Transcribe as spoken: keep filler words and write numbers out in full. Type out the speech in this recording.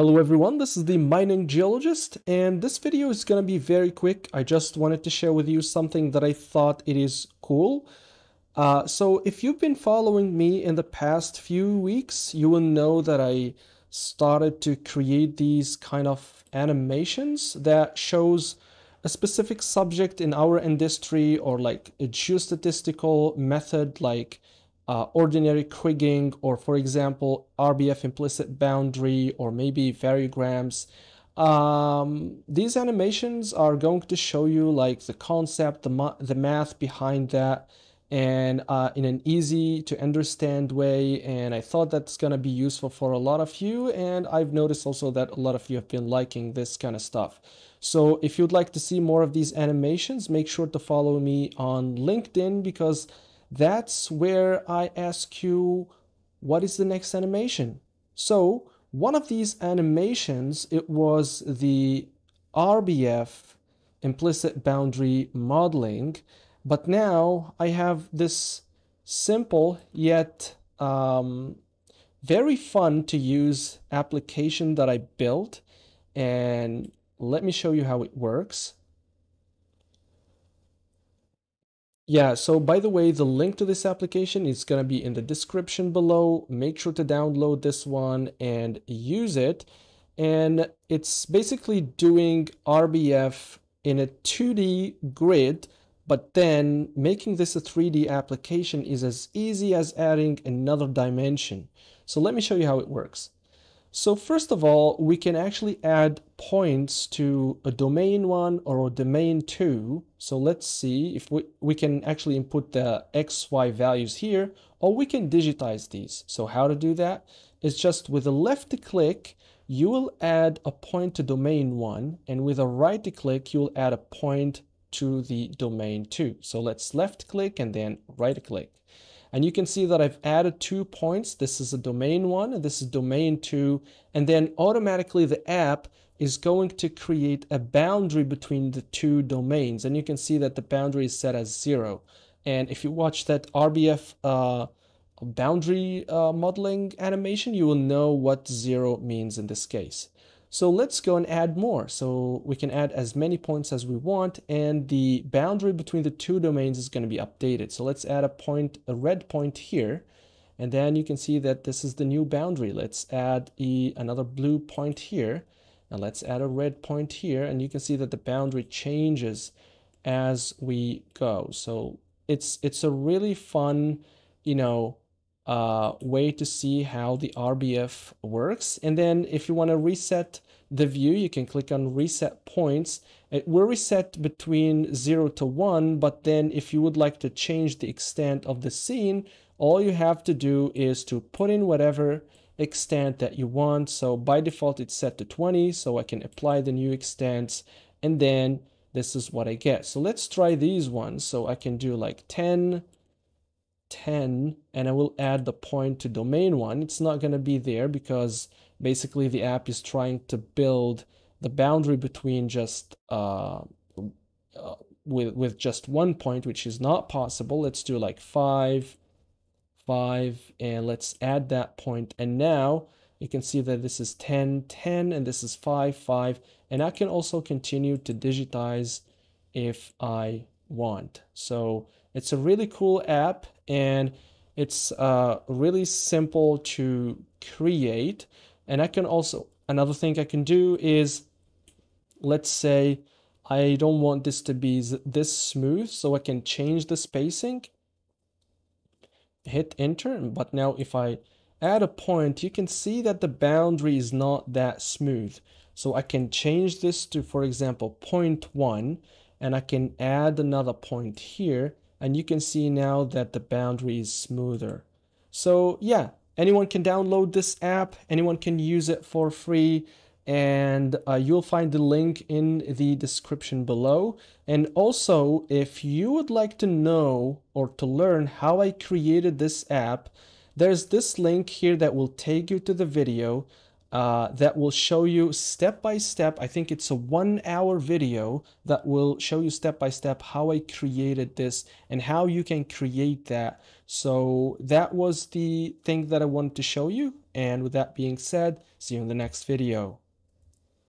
Hello everyone, this is the Mining Geologist, and this video is going to be very quick. I just wanted to share with you something that I thought it is cool. Uh, so if you've been following me in the past few weeks, you will know that I started to create these kind of animations that shows a specific subject in our industry, or like a geostatistical method like Uh, ordinary kriging, or for example R B F implicit boundary, or maybe variograms. Um, these animations are going to show you like the concept, the, ma the math behind that, and uh, in an easy to understand way, and I thought that's going to be useful for a lot of you, and I've noticed also that a lot of you have been liking this kind of stuff. So if you'd like to see more of these animations, make sure to follow me on LinkedIn, because that's where I ask you, what is the next animation? So one of these animations, it was the R B F implicit boundary modeling, but now I have this simple yet um, very fun to use application that I built, and let me show you how it works. Yeah, so by the way, the link to this application is going to be in the description below. Make sure to download this one and use it. And it's basically doing R B F in a two D grid, but then making this a three D application is as easy as adding another dimension. So let me show you how it works. So first of all, we can actually add points to a domain one or a domain two. So let's see if we, we can actually input the X, Y values here, or we can digitize these. So how to do that is just with a left click, you will add a point to domain one, and with a right click, you'll add a point to the domain two. So let's left click and then right click. And you can see that I've added two points. This is a domain one, and this is domain two. And then automatically the app is going to create a boundary between the two domains. And you can see that the boundary is set as zero. And if you watch that R B F uh, boundary uh, modeling animation, you will know what zero means in this case. So let's go and add more. So we can add as many points as we want, and the boundary between the two domains is going to be updated. So let's add a point, a red point here, and then you can see that this is the new boundary. Let's add e, another blue point here, and let's add a red point here, and you can see that the boundary changes as we go. So it's it's a really fun, you know, Uh, way to see how the R B F works. And then if you want to reset the view, you can click on reset points. It will reset between zero to one, but then if you would like to change the extent of the scene, all you have to do is to put in whatever extent that you want. So by default it's set to twenty, so I can apply the new extents, and then this is what I get. So let's try these ones. So I can do like ten, ten, and I will add the point to domain one. It's not going to be there because basically the app is trying to build the boundary between just uh, uh, with, with just one point, which is not possible. Let's do like five, five, and let's add that point. And now you can see that this is ten, ten, and this is five, five, and I can also continue to digitize if I want. So it's a really cool app, and it's uh, really simple to create. And I can also, another thing I can do is, let's say I don't want this to be this smooth, so I can change the spacing, hit enter. But now if I add a point, you can see that the boundary is not that smooth. So I can change this to, for example, zero point one, and I can add another point here, and you can see now that the boundary is smoother. So yeah, anyone can download this app, anyone can use it for free, and uh, you'll find the link in the description below. And also, if you would like to know or to learn how I created this app, there's this link here that will take you to the video Uh, that will show you step by step. I think it's a one hour video that will show you step by step how I created this and how you can create that. So that was the thing that I wanted to show you. And with that being said, see you in the next video.